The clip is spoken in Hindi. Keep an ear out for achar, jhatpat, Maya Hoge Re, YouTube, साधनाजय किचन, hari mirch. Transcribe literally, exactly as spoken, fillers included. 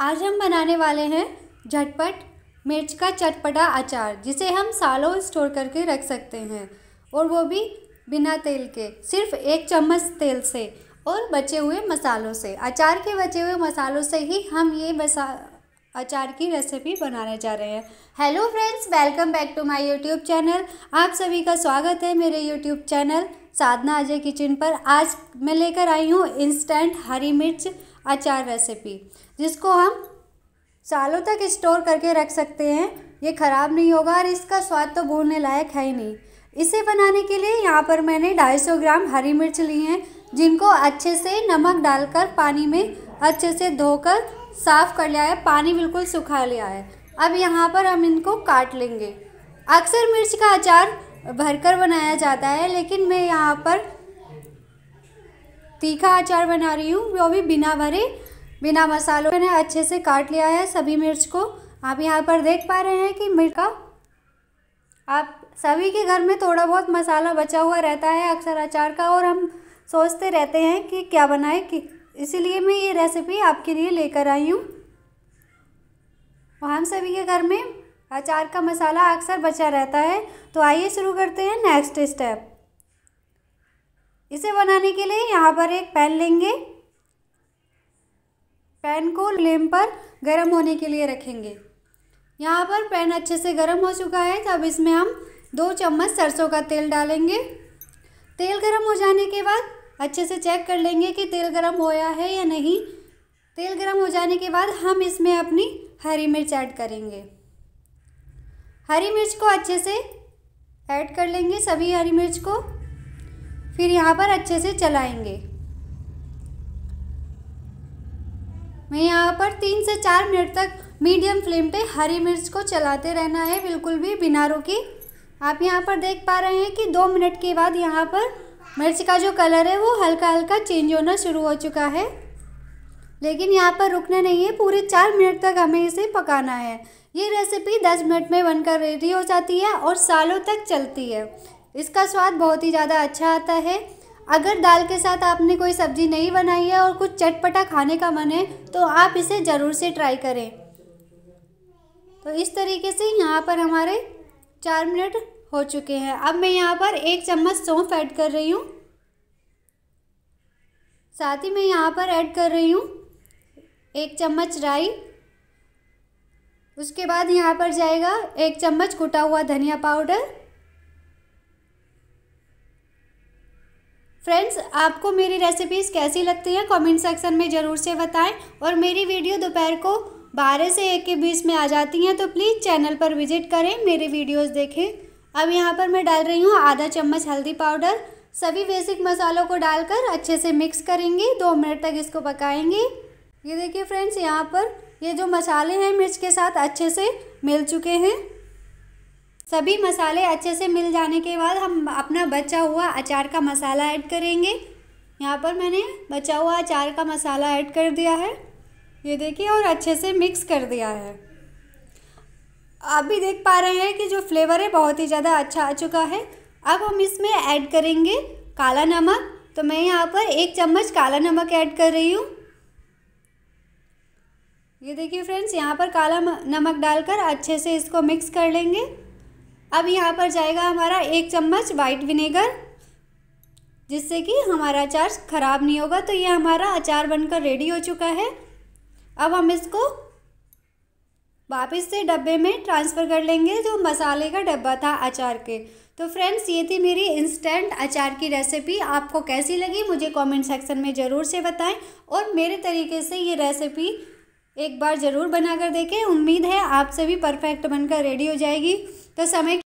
आज हम बनाने वाले हैं झटपट मिर्च का चटपटा अचार, जिसे हम सालों स्टोर करके रख सकते हैं और वो भी बिना तेल के, सिर्फ एक चम्मच तेल से और बचे हुए मसालों से। अचार के बचे हुए मसालों से ही हम ये मसा अचार की रेसिपी बनाने जा रहे हैं। Hello friends, welcome back to my YouTube channel. आप सभी का स्वागत है मेरे यूट्यूब चैनल साधनाजय किचन पर। आज मैं लेकर आई हूँ इंस्टेंट हरी मिर्च अचार रेसिपी, जिसको हम सालों तक स्टोर करके रख सकते हैं। ये ख़राब नहीं होगा और इसका स्वाद तो भूलने लायक है ही नहीं। इसे बनाने के लिए यहाँ पर मैंने ढाई सौ ग्राम हरी मिर्च ली हैं, जिनको अच्छे से नमक डालकर पानी में अच्छे से धोकर साफ़ कर लिया है। पानी बिल्कुल सुखा लिया है। अब यहाँ पर हम इनको काट लेंगे। अक्सर मिर्च का अचार भरकर बनाया जाता है, लेकिन मैं यहाँ पर तीखा अचार बना रही हूँ, वो भी बिना भरे बिना मसालों। मैंने अच्छे से काट लिया है सभी मिर्च को। आप यहाँ पर देख पा रहे हैं कि मिर्च का, आप सभी के घर में थोड़ा बहुत मसाला बचा हुआ रहता है अक्सर अचार का, और हम सोचते रहते हैं कि क्या बनाएं, कि इसीलिए मैं ये रेसिपी आपके लिए लेकर आई हूँ। और हम सभी के घर में अचार का मसाला अक्सर बचा रहता है। तो आइए शुरू करते हैं नेक्स्ट स्टेप। इसे बनाने के लिए यहाँ पर एक पैन लेंगे। पैन को फ्लेम पर गर्म होने के लिए रखेंगे। यहाँ पर पैन अच्छे से गर्म हो चुका है। तब इसमें हम दो चम्मच सरसों का तेल डालेंगे। तेल गर्म हो जाने के बाद अच्छे से चेक कर लेंगे कि तेल गर्म होया है या नहीं। तेल गर्म हो जाने के बाद हम इसमें अपनी हरी मिर्च ऐड करेंगे। हरी मिर्च को अच्छे से ऐड कर लेंगे, सभी हरी मिर्च को। फिर यहाँ पर अच्छे से चलाएंगे। मैं यहाँ पर तीन से चार मिनट तक मीडियम फ्लेम पे हरी मिर्च को चलाते रहना है, बिल्कुल भी बिना रुके। आप यहाँ पर देख पा रहे हैं कि दो मिनट के बाद यहाँ पर मिर्च का जो कलर है वो हल्का हल्का चेंज होना शुरू हो चुका है। लेकिन यहाँ पर रुकना नहीं है, पूरे चार मिनट तक हमें इसे पकाना है। ये रेसिपी दस मिनट में बनकर रेडी हो जाती है और सालों तक चलती है। इसका स्वाद बहुत ही ज़्यादा अच्छा आता है। अगर दाल के साथ आपने कोई सब्जी नहीं बनाई है और कुछ चटपटा खाने का मन है तो आप इसे ज़रूर से ट्राई करें। तो इस तरीके से यहाँ पर हमारे चार मिनट हो चुके हैं। अब मैं यहाँ पर एक चम्मच सौंफ ऐड कर रही हूँ। साथ ही मैं यहाँ पर ऐड कर रही हूँ एक चम्मच राई। उसके बाद यहाँ पर जाएगा एक चम्मच कुटा हुआ धनिया पाउडर। फ्रेंड्स, आपको मेरी रेसिपीज़ कैसी लगती हैं कमेंट सेक्शन में ज़रूर से बताएं। और मेरी वीडियो दोपहर को बारह से एक के बीच में आ जाती हैं, तो प्लीज़ चैनल पर विजिट करें, मेरे वीडियोस देखें। अब यहाँ पर मैं डाल रही हूँ आधा चम्मच हल्दी पाउडर। सभी बेसिक मसालों को डालकर अच्छे से मिक्स करेंगे। दो मिनट तक इसको पकाएंगे। ये देखिए फ्रेंड्स, यहाँ पर ये जो मसाले हैं मिर्च के साथ अच्छे से मिल चुके हैं। सभी मसाले अच्छे से मिल जाने के बाद हम अपना बचा हुआ अचार का मसाला ऐड करेंगे। यहाँ पर मैंने बचा हुआ अचार का मसाला ऐड कर दिया है, ये देखिए, और अच्छे से मिक्स कर दिया है। आप भी देख पा रहे हैं कि जो फ्लेवर है बहुत ही ज़्यादा अच्छा आ चुका है। अब हम इसमें ऐड करेंगे काला नमक। तो मैं यहाँ पर एक चम्मच काला नमक ऐड कर रही हूँ। ये देखिए फ्रेंड्स, यहाँ पर काला नमक डालकर अच्छे से इसको मिक्स कर लेंगे। अब यहाँ पर जाएगा हमारा एक चम्मच वाइट विनेगर, जिससे कि हमारा अचार ख़राब नहीं होगा। तो ये हमारा अचार बनकर रेडी हो चुका है। अब हम इसको वापस से डब्बे में ट्रांसफ़र कर लेंगे, जो मसाले का डब्बा था अचार के। तो फ्रेंड्स, ये थी मेरी इंस्टेंट अचार की रेसिपी। आपको कैसी लगी मुझे कमेंट सेक्शन में ज़रूर से बताएं, और मेरे तरीके से ये रेसिपी एक बार ज़रूर बनाकर देखें। उम्मीद है आपसे भी परफेक्ट बनकर रेडी हो जाएगी। तो समय